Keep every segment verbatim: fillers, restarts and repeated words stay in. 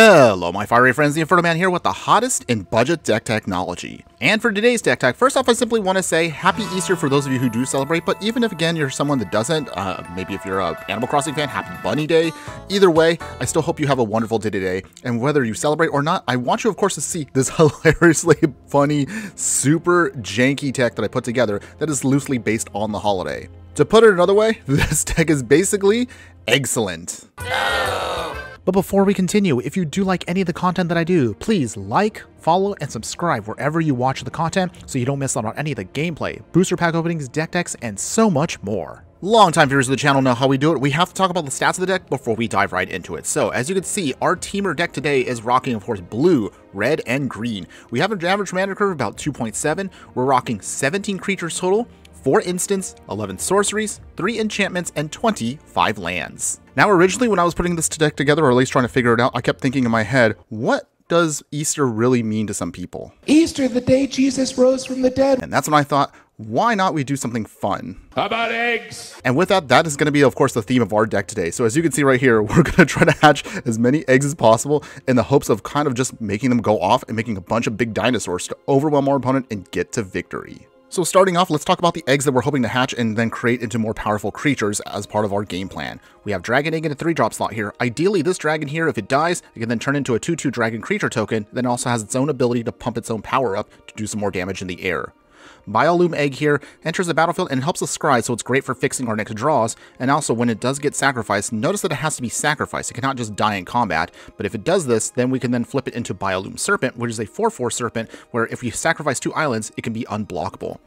Hello my fiery friends, the Inferno Man here with the hottest in budget deck technology. And for today's deck tech, first off I simply want to say happy Easter for those of you who do celebrate, but even if again you're someone that doesn't, uh, maybe if you're an Animal Crossing fan, happy Bunny Day. Either way, I still hope you have a wonderful day today, and whether you celebrate or not, I want you of course to see this hilariously funny, super janky tech that I put together that is loosely based on the holiday. To put it another way, this deck is basically excellent. But before we continue, if you do like any of the content that I do, please like, follow, and subscribe wherever you watch the content so you don't miss out on any of the gameplay, booster pack openings, deck decks, and so much more. Long-time viewers of the channel know how we do it. We have to talk about the stats of the deck before we dive right into it. So, as you can see, our teamer deck today is rocking, of course, blue, red, and green. We have an average mana curve of about two point seven. We're rocking seventeen creatures total, four instants, eleven sorceries, three enchantments, and twenty-five lands. Now, originally, when I was putting this deck together, or at least trying to figure it out, I kept thinking in my head, what does Easter really mean to some people? Easter, the day Jesus rose from the dead. And that's when I thought, why not we do something fun? How about eggs? And with that, that is going to be, of course, the theme of our deck today. So as you can see right here, we're going to try to hatch as many eggs as possible in the hopes of kind of just making them go off and making a bunch of big dinosaurs to overwhelm our opponent and get to victory. So starting off, let's talk about the eggs that we're hoping to hatch and then create into more powerful creatures as part of our game plan. We have Dragon Egg in a three drop slot here. Ideally, this dragon here, if it dies, it can then turn into a two two dragon creature token, then also has its own ability to pump its own power up to do some more damage in the air. Biolume Egg here enters the battlefield and helps us scry, so it's great for fixing our next draws, and also when it does get sacrificed, notice that it has to be sacrificed, it cannot just die in combat, but if it does this, then we can then flip it into Biolume Serpent, which is a four four serpent, where if you sacrifice two islands, it can be unblockable.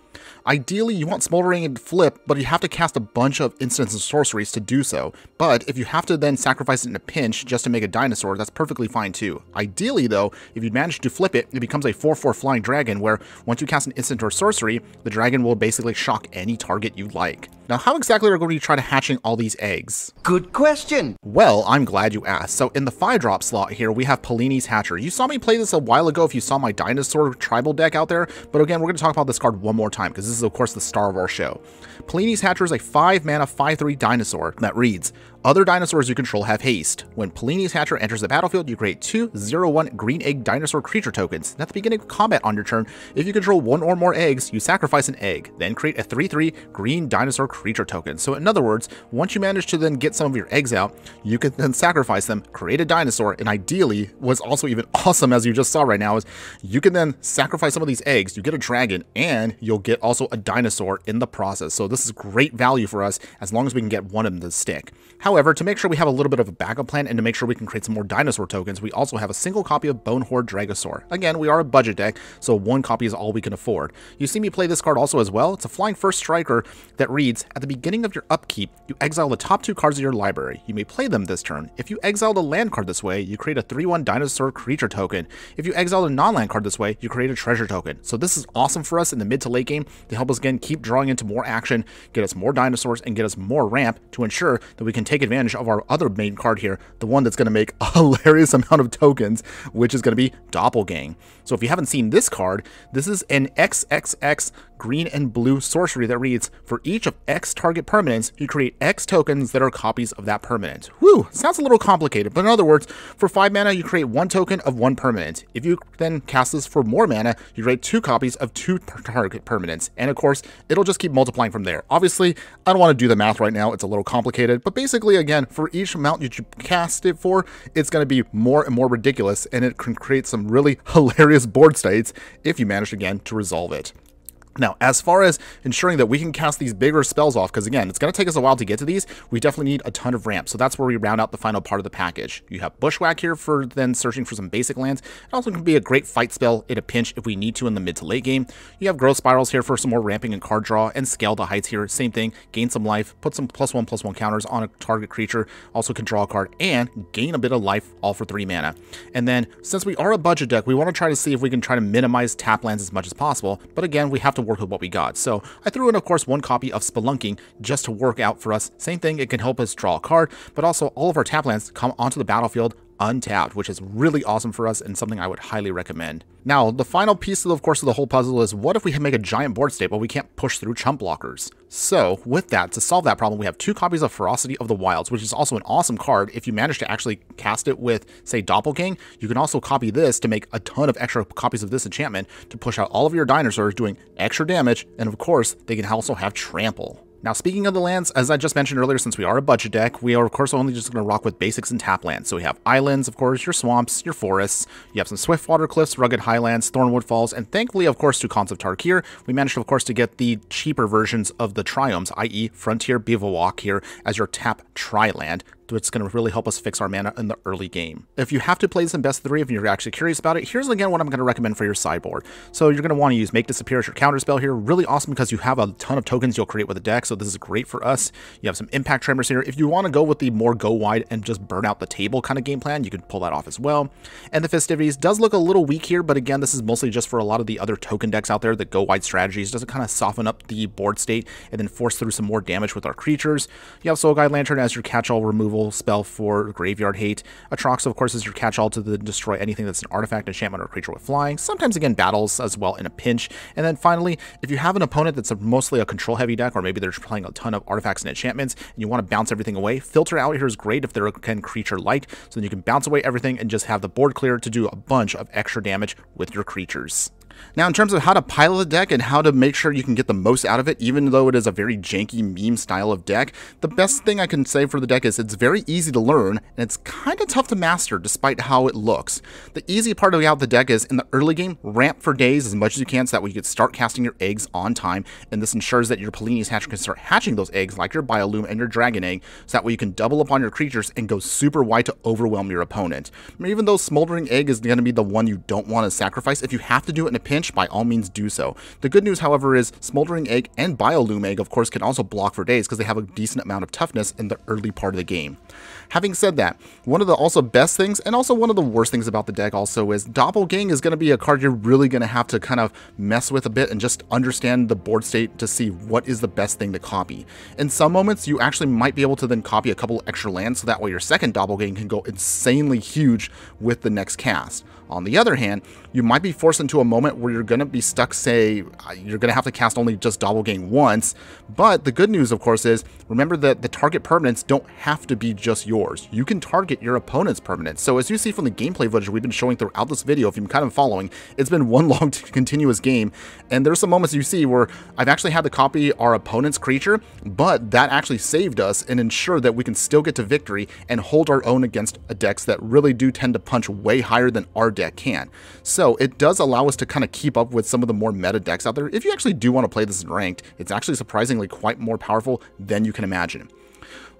Ideally, you want Smoldering Egg to flip, but you have to cast a bunch of instants and sorceries to do so, but if you have to then sacrifice it in a pinch just to make a dinosaur, that's perfectly fine too. Ideally though, if you manage to flip it, it becomes a four four flying dragon, where once you cast an instant or sorcery, the dragon will basically shock any target you like. Now, how exactly are we going to try to hatching all these eggs? Good question. Well, I'm glad you asked. So in the five drop slot here, we have Pelinu's Hatcher. You saw me play this a while ago if you saw my dinosaur tribal deck out there, but again, we're going to talk about this card one more time because this is, of course, the star of our show. Pelinu's Hatcher is a five mana five three dinosaur that reads, other dinosaurs you control have haste. When Pelinu's Hatcher enters the battlefield, you create two zero one green egg dinosaur creature tokens. And at the beginning of combat on your turn, if you control one or more eggs, you sacrifice an egg, then create a three three green dinosaur creature token. So in other words, once you manage to then get some of your eggs out, you can then sacrifice them, create a dinosaur, and ideally, what's also even awesome as you just saw right now is you can then sacrifice some of these eggs, you get a dragon, and you'll get also a dinosaur in the process. So this is great value for us as long as we can get one of them to stick. How However, to make sure we have a little bit of a backup plan and to make sure we can create some more dinosaur tokens, we also have a single copy of Bonehoard Dracosaur. Again, we are a budget deck, so one copy is all we can afford. You see me play this card also as well. It's a flying first striker that reads, at the beginning of your upkeep, you exile the top two cards of your library. You may play them this turn. If you exile the land card this way, you create a three one dinosaur creature token. If you exile the non-land card this way, you create a treasure token. So this is awesome for us in the mid to late game to help us again keep drawing into more action, get us more dinosaurs, and get us more ramp to ensure that we can take advantage of our other main card here, the one that's going to make a hilarious amount of tokens, which is going to be Doppelganger. So if you haven't seen this card, this is an X X X green and blue sorcery that reads, for each of X target permanents, you create X tokens that are copies of that permanent. Whew, sounds a little complicated, but in other words, for five mana, you create one token of one permanent. If you then cast this for more mana, you create two copies of two target permanents. And of course, it'll just keep multiplying from there. Obviously, I don't want to do the math right now. It's a little complicated, but basically, again, for each amount that you cast it for, it's going to be more and more ridiculous, and it can create some really hilarious board states if you manage, again, to resolve it. Now, as far as ensuring that we can cast these bigger spells off, because again, it's going to take us a while to get to these, we definitely need a ton of ramp, so that's where we round out the final part of the package. You have Bushwhack here for then searching for some basic lands. It also can be a great fight spell in a pinch if we need to in the mid to late game. You have Growth Spirals here for some more ramping and card draw, and Scale the Heights here, same thing, gain some life, put some plus one plus one counters on a target creature, also can draw a card, and gain a bit of life, all for three mana. And then, since we are a budget deck, we want to try to see if we can try to minimize tap lands as much as possible, but again, we have to work with what we got. So I threw in, of course, one copy of Spelunking just to work out for us. Same thing, it can help us draw a card, but also all of our tap lands come onto the battlefield untapped, which is really awesome for us and something I would highly recommend. Now, the final piece, of course, of the whole puzzle is what if we make a giant board state, but we can't push through chump blockers? So, with that, to solve that problem, we have two copies of Ferocity of the Wilds, which is also an awesome card. If you manage to actually cast it with, say, Doppelganger, you can also copy this to make a ton of extra copies of this enchantment to push out all of your dinosaurs, doing extra damage, and of course, they can also have Trample. Now, speaking of the lands, as I just mentioned earlier, since we are a budget deck, we are, of course, only just going to rock with basics and tap lands. So we have islands, of course, your swamps, your forests. You have some Swiftwater Cliffs, Rugged Highlands, Thornwood Falls, and thankfully, of course, to Cons of Tarkir, we managed, of course, to get the cheaper versions of the Triomes, that is. Frontier Bivouac here as your tap tri-land. It's going to really help us fix our mana in the early game. If you have to play this in best three, if you're actually curious about it, here's again what I'm going to recommend for your sideboard. So you're going to want to use Make Disappear as your counter spell here. Really awesome because you have a ton of tokens you'll create with the deck, so this is great for us. You have some Impact Tremors here. If you want to go with the more go wide and just burn out the table kind of game plan, you can pull that off as well. And the Festivities does look a little weak here, but again, this is mostly just for a lot of the other token decks out there that go wide strategies, just to kind of soften up the board state and then force through some more damage with our creatures. You have Soul Guide Lantern as your catch-all removal spell for Graveyard Hate. Atrox, of course, is your catch-all to the destroy anything that's an artifact, enchantment, or creature with flying. Sometimes, again, battles as well in a pinch. And then finally, if you have an opponent that's a, mostly a control-heavy deck, or maybe they're playing a ton of artifacts and enchantments, and you want to bounce everything away, Filter Out here is great if they're again creature-like, so then you can bounce away everything and just have the board clear to do a bunch of extra damage with your creatures. Now, in terms of how to pile the deck and how to make sure you can get the most out of it, even though it is a very janky meme style of deck, the best thing I can say for the deck is it's very easy to learn, and it's kind of tough to master despite how it looks. The easy part of the deck is, in the early game, ramp for days as much as you can so that way you can start casting your eggs on time, and this ensures that your Pelinu's Hatcher can start hatching those eggs like your Biolume and your Dragon Egg, so that way you can double up on your creatures and go super wide to overwhelm your opponent. I mean, even though Smoldering Egg is going to be the one you don't want to sacrifice, if you have to do it in a pinch, by all means do so. The good news, however, is Smoldering Egg and Biolume Egg, of course, can also block for days because they have a decent amount of toughness in the early part of the game. Having said that, one of the also best things and also one of the worst things about the deck also is Doppelganger is going to be a card you're really going to have to kind of mess with a bit and just understand the board state to see what is the best thing to copy. In some moments, you actually might be able to then copy a couple extra lands so that way your second Doppelganger can go insanely huge with the next cast. On the other hand, you might be forced into a moment where you're going to be stuck, say, you're going to have to cast only just Doppelganger once. But the good news, of course, is remember that the target permanents don't have to be just yours. You can target your opponent's permanents. So as you see from the gameplay footage we've been showing throughout this video, if you've been kind of following, it's been one long continuous game. And there's some moments you see where I've actually had to copy our opponent's creature, but that actually saved us and ensured that we can still get to victory and hold our own against decks that really do tend to punch way higher than our deck can. So it does allow us to kind of keep up with some of the more meta decks out there. If you actually do want to play this in ranked, it's actually surprisingly quite more powerful than you can imagine.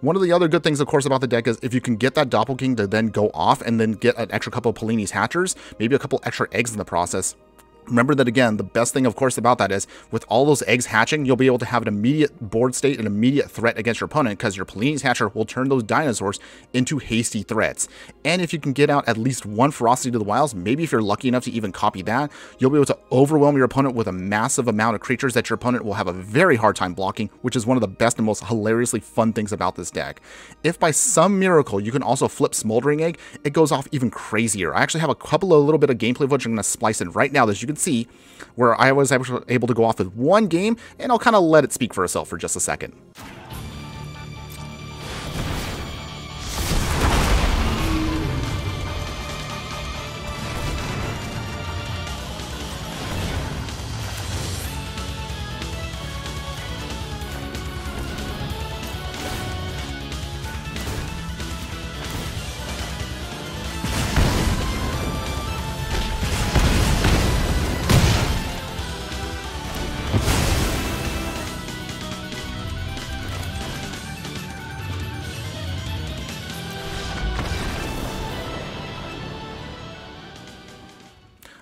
One of the other good things, of course, about the deck is if you can get that Doppelganger to then go off and then get an extra couple of Pelinu's Hatchers, maybe a couple extra eggs in the process. Remember that, again, the best thing, of course, about that is with all those eggs hatching, you'll be able to have an immediate board state, an immediate threat against your opponent because your Pelinu's Hatcher will turn those dinosaurs into hasty threats. And if you can get out at least one Ferocity to the Wilds, maybe if you're lucky enough to even copy that, you'll be able to overwhelm your opponent with a massive amount of creatures that your opponent will have a very hard time blocking, which is one of the best and most hilariously fun things about this deck. If by some miracle you can also flip Smoldering Egg, it goes off even crazier. I actually have a couple of little bit of gameplay footage I'm going to splice in right now that you can see where I was able to go off with one game, and I'll kind of let it speak for itself for just a second.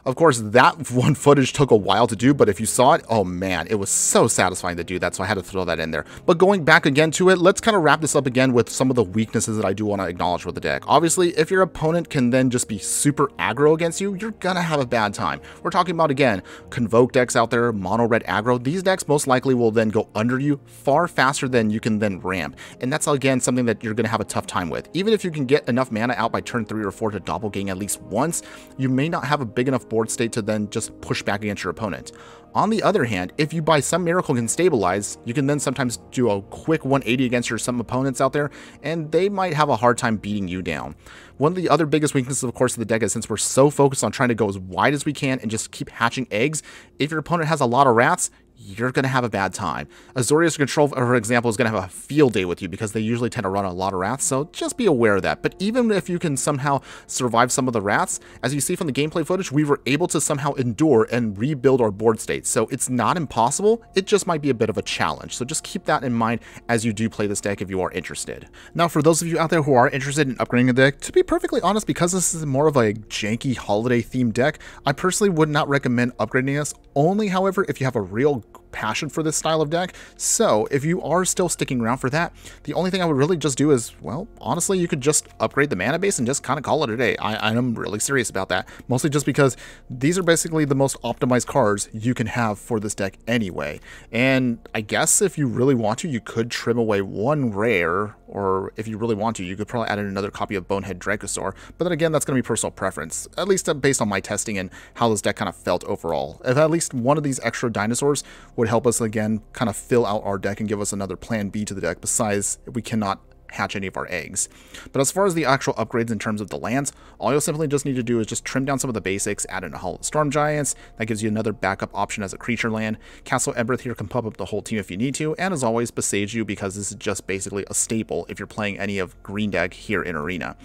Of course, that one footage took a while to do, but if you saw it, oh man, it was so satisfying to do that, so I had to throw that in there. But going back again to it, let's kind of wrap this up again with some of the weaknesses that I do want to acknowledge with the deck. Obviously, if your opponent can then just be super aggro against you, you're gonna have a bad time. We're talking about, again, Convoke decks out there, mono red aggro. These decks most likely will then go under you far faster than you can then ramp, and that's again something that you're gonna have a tough time with. Even if you can get enough mana out by turn three or four to Doppelganger at least once, you may not have a big enough board state to then just push back against your opponent. On the other hand, if you by some miracle can stabilize, you can then sometimes do a quick one eighty against your some opponents out there, and they might have a hard time beating you down. One of the other biggest weaknesses, of course, of the deck is since we're so focused on trying to go as wide as we can and just keep hatching eggs, if your opponent has a lot of rats, you're going to have a bad time. Azorius Control, for example, is going to have a field day with you because they usually tend to run a lot of rats, so just be aware of that. But even if you can somehow survive some of the rats, as you see from the gameplay footage, we were able to somehow endure and rebuild our board state, so it's not impossible, it just might be a bit of a challenge. So just keep that in mind as you do play this deck if you are interested. Now, for those of you out there who are interested in upgrading the deck, to be perfectly honest, because this is more of a janky holiday-themed deck, I personally would not recommend upgrading this, only, however, if you have a real passion for this style of deck. So if you are still sticking around for that, the only thing I would really just do is, well, honestly, you could just upgrade the mana base and just kind of call it a day. I am really serious about that, mostly just because these are basically the most optimized cards you can have for this deck anyway. And I guess if you really want to, you could trim away one rare, or if you really want to, you could probably add in another copy of Bonehead Dracosaur. But then again, that's going to be personal preference, at least based on my testing and how this deck kind of felt overall. If at least one of these extra dinosaurs would help us, again, kind of fill out our deck and give us another plan B to the deck, besides we cannot hatch any of our eggs. But as far as the actual upgrades in terms of the lands, all you'll simply just need to do is just trim down some of the basics, add in a Hall of Storm Giants, that gives you another backup option as a creature land. Castle Embereth here can pump up the whole team if you need to, and as always, Besage You, because this is just basically a staple if you're playing any of green deck here in Arena.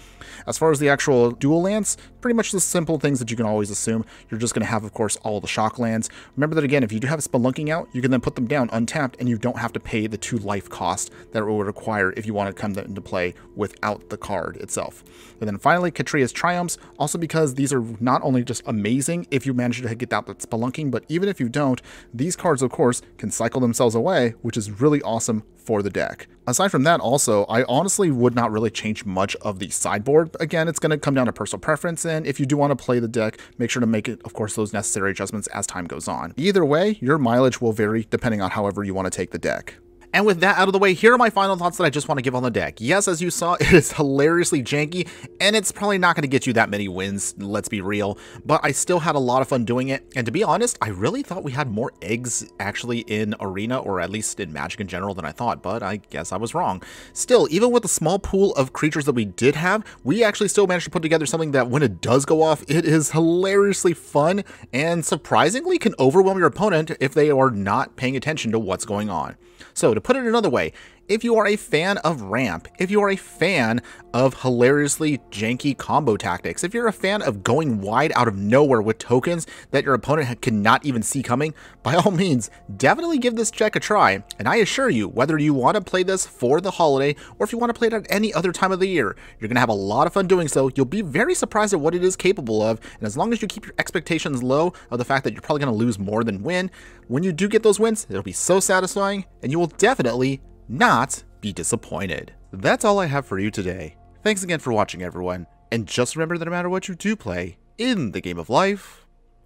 As far as the actual dual lands, pretty much the simple things that you can always assume. You're just going to have, of course, all the shock lands. Remember that, again, if you do have Spelunking out, you can then put them down untapped, and you don't have to pay the two life cost that it would require if you want to come into play without the card itself. And then finally, Katriona's Triumphs, also because these are not only just amazing if you manage to get out that Spelunking, but even if you don't, these cards, of course, can cycle themselves away, which is really awesome for the deck. Aside from that, also, I honestly would not really change much of the sideboard. Again, it's going to come down to personal preference, and if you do want to play the deck, make sure to make, it, of course, those necessary adjustments as time goes on. Either way, your mileage will vary depending on however you want to take the deck. And with that out of the way, here are my final thoughts that I just want to give on the deck. Yes, as you saw, it is hilariously janky, and it's probably not going to get you that many wins, let's be real, but I still had a lot of fun doing it. And to be honest, I really thought we had more eggs actually in Arena, or at least in Magic in general, than I thought, but I guess I was wrong. Still, even with the small pool of creatures that we did have, we actually still managed to put together something that when it does go off, it is hilariously fun and surprisingly can overwhelm your opponent if they are not paying attention to what's going on. So to put it another way, if you are a fan of ramp, if you are a fan of hilariously janky combo tactics, if you're a fan of going wide out of nowhere with tokens that your opponent cannot even see coming, by all means, definitely give this deck a try. And I assure you, whether you want to play this for the holiday or if you want to play it at any other time of the year, you're going to have a lot of fun doing so. You'll be very surprised at what it is capable of. And as long as you keep your expectations low of the fact that you're probably going to lose more than win, when you do get those wins, it'll be so satisfying and you will definitely not be disappointed. That's all I have for you today. Thanks again for watching, everyone, and just remember that no matter what you do play in the game of life,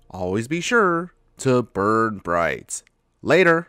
always be sure to burn bright. Later!